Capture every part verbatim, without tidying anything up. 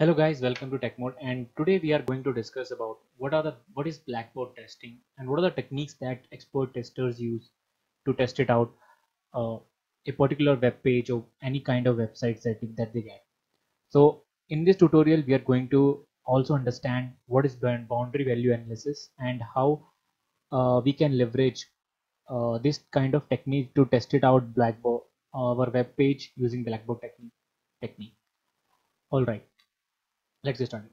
Hello guys, welcome to TechMode, and today we are going to discuss about what are the what is blackboard testing and what are the techniques that expert testers use to test it out uh, a particular web page or any kind of website setting that they get. So in this tutorial we are going to also understand what is boundary value analysis and how uh, we can leverage uh, this kind of technique to test it out blackboard our web page using blackboard technique technique. All right. Let's get started.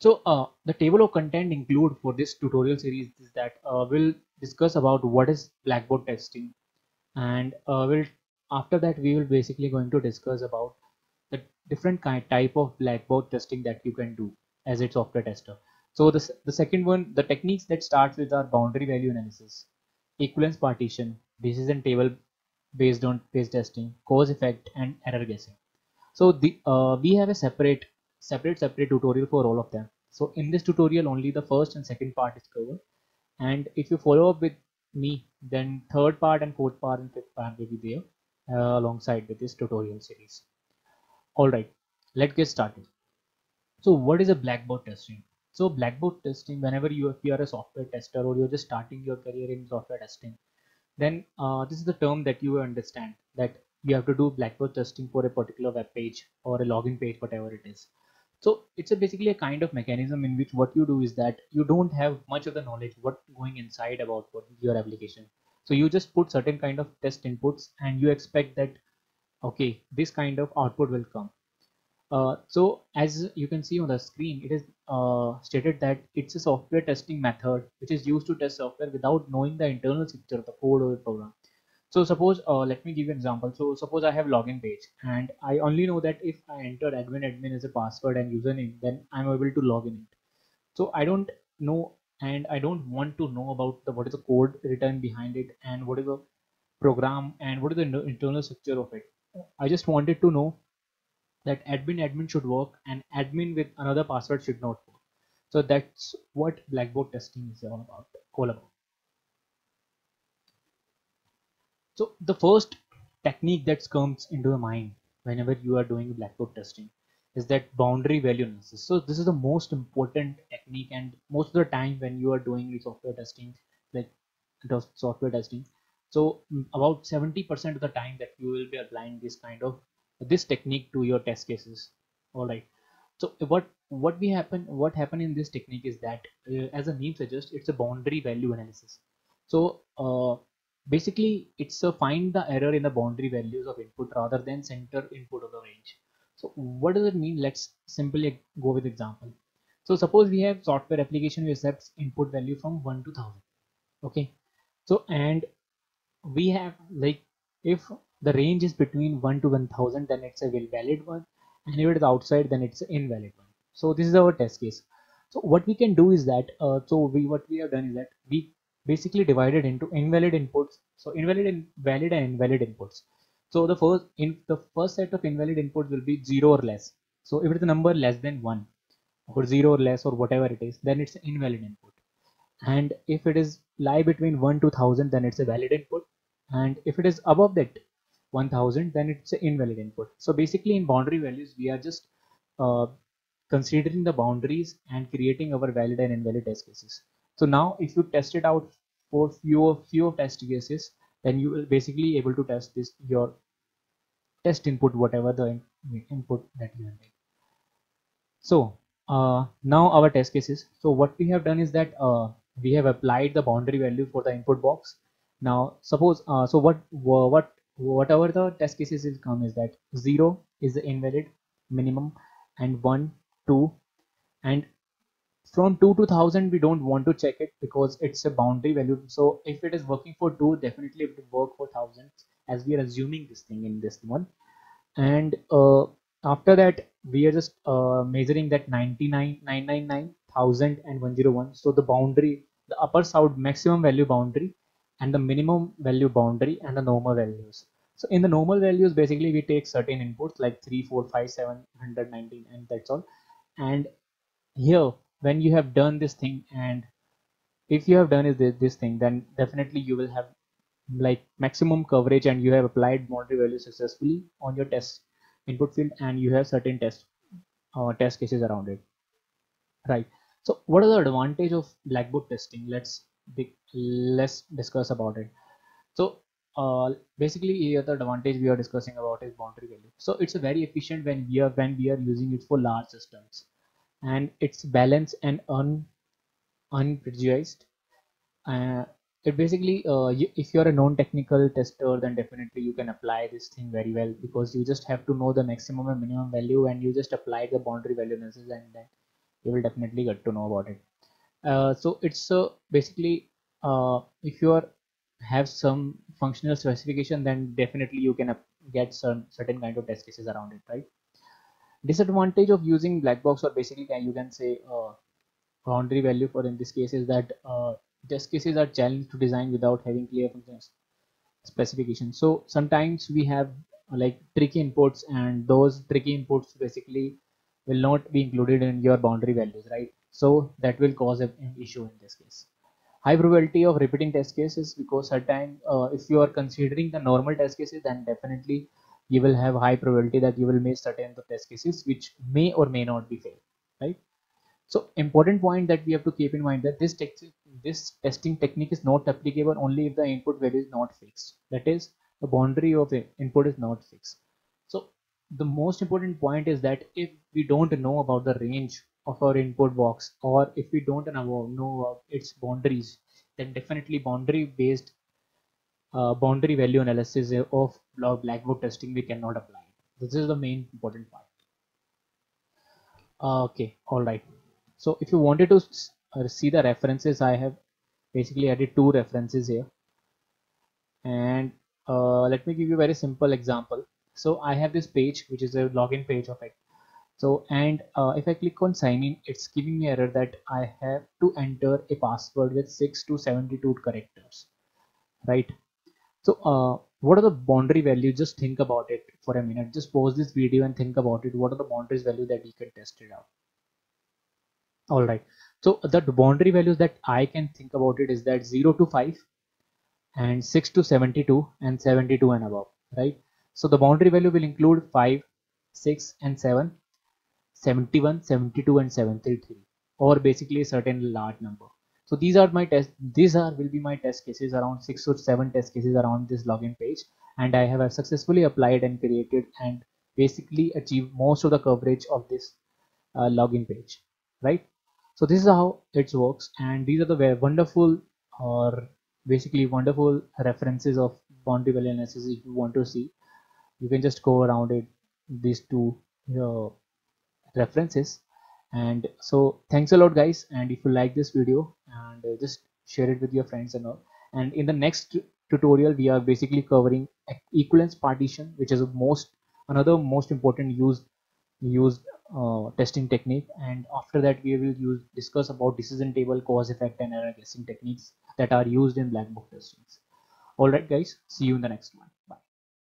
So uh, the table of content include for this tutorial series is that uh, we'll discuss about what is blackboard testing, and uh, we'll after that we will basically going to discuss about the different kind type of blackboard testing that you can do as a software tester. So this the second one, the techniques that starts with are boundary value analysis, equivalence partition, decision table based on phase testing, cause effect, and error guessing. So the uh, we have a separate separate separate tutorial for all of them. So in this tutorial only the first and second part is covered, and if you follow up with me then third part and fourth part and fifth part will be there uh, alongside with this tutorial series. All right, let's get started. So what is a blackboard testing? So blackboard testing, whenever you, if you are a software tester or you're just starting your career in software testing, then uh, this is the term that you understand, that you have to do blackboard testing for a particular web page or a login page, whatever it is. So it's a basically a kind of mechanism in which what you do is that you don't have much of the knowledge what's going inside about what your application. So you just put certain kind of test inputs and you expect that, okay, this kind of output will come. Uh, so as you can see on the screen, it is uh, stated that it's a software testing method which is used to test software without knowing the internal structure of the code or the program. So suppose, uh, let me give you an example. So suppose I have login page and I only know that if I enter admin admin as a password and username, then I'm able to log in it. So I don't know, and I don't want to know about the, what is the code written behind it and what is the program and what is the internal structure of it. I just wanted to know that admin admin should work and admin with another password should not work. So that's what blackboard testing is all about. All about. So the first technique that comes into the mind whenever you are doing blackboard testing is that boundary value analysis. So this is the most important technique, and most of the time when you are doing software testing, like software testing, so about seventy percent of the time that you will be applying this kind of this technique to your test cases. All right. So what what we happen what happen in this technique is that uh, as the name suggests, it's a boundary value analysis. So uh, basically it's a find the error in the boundary values of input rather than center input of the range. So what does it mean? Let's simply go with example. So suppose we have software application which accepts input value from one to thousand. Okay, so and we have like if the range is between one to one thousand, then it's a valid one, and if it is outside then it's an invalid one. So this is our test case. So what we can do is that uh, so we what we have done is that we basically divided into invalid inputs, so invalid and valid and invalid inputs. So the first in the first set of invalid inputs will be zero or less. So if it's a number less than one or zero or less or whatever it is, then it's an invalid input. And if it is lie between one to one thousand, then it's a valid input. And if it is above that one thousand, then it's an invalid input. So basically in boundary values we are just uh, considering the boundaries and creating our valid and invalid test cases. So now if you test it out for few few test cases, then you will basically able to test this your test input, whatever the in, input that you need. So uh, now our test cases. So what we have done is that uh, we have applied the boundary value for the input box. Now suppose uh, so what what whatever the test cases will come is that zero is the invalid minimum, and one, two, and from two to one thousand we don't want to check it because it's a boundary value. So if it is working for two, definitely it will work for thousands, as we are assuming this thing in this one. And uh, after that we are just uh, measuring that ninety-nine, nine ninety-nine, one thousand and one oh one. So the boundary, the upper sound maximum value boundary and the minimum value boundary and the normal values. So in the normal values basically we take certain inputs like three, four, five, seven, one nineteen, and that's all. And here when you have done this thing, and if you have done is this, this thing, then definitely you will have like maximum coverage, and you have applied boundary value successfully on your test input field, and you have certain test uh, test cases around it, right? So what are the advantage of blackboard testing? Let's let's discuss about it. So uh, basically here the advantage we are discussing about is boundary value. So it's very efficient when we are when we are using it for large systems, and it's balanced and un unprejudiced. Uh, it basically uh, you, if you're a non-technical tester, then definitely you can apply this thing very well, because you just have to know the maximum and minimum value, and you just apply the boundary value analysis, and then you will definitely get to know about it. Uh, so it's uh, basically uh, if you are have some functional specification, then definitely you can get some certain kind of test cases around it, right? Disadvantage of using black box, or basically you can say uh, boundary value for in this case, is that uh, test cases are challenged to design without having clear specifications. So sometimes we have like tricky inputs, and those tricky inputs basically will not be included in your boundary values, right? So that will cause an issue in this case. High probability of repeating test cases, because certain uh, if you are considering the normal test cases, then definitely you will have high probability that you will miss certain test cases which may or may not be fail, right? So important point that we have to keep in mind that this this testing technique is not applicable only if the input value is not fixed. That is, the boundary of the input is not fixed. So the most important point is that if we don't know about the range of our input box, or if we don't know its boundaries, then definitely boundary based uh, boundary value analysis of blackboard testing we cannot apply. This is the main important part. Okay, all right. So if you wanted to see the references, I have basically added two references here, and uh, let me give you a very simple example. So I have this page which is a login page of it. So and uh, if I click on sign in, it's giving me error that I have to enter a password with six to seventy-two characters, right? So uh, what are the boundary values? Just think about it for a minute. Just pause this video and think about it. What are the boundaries value that we can test it out? All right. So the boundary values that I can think about it is that zero to five, and six to seventy-two, and seventy-two and above, right? So the boundary value will include five, six and seven. seventy-one, seventy-two and seventy-three, or basically a certain large number. So these are my test these are will be my test cases, around six or seven test cases around this login page, and I have successfully applied and created and basically achieved most of the coverage of this uh, login page, right? So this is how it works, and these are the wonderful or basically wonderful references of boundary value analysis. If you want to see, you can just go around it, these two uh, references. And so thanks a lot guys, and if you like this video, and uh, just share it with your friends and all. And in the next tutorial we are basically covering equivalence partition, which is most another most important used used uh, testing technique, and after that we will use discuss about decision table, cause effect and error guessing techniques that are used in black box testing. All right guys, see you in the next one.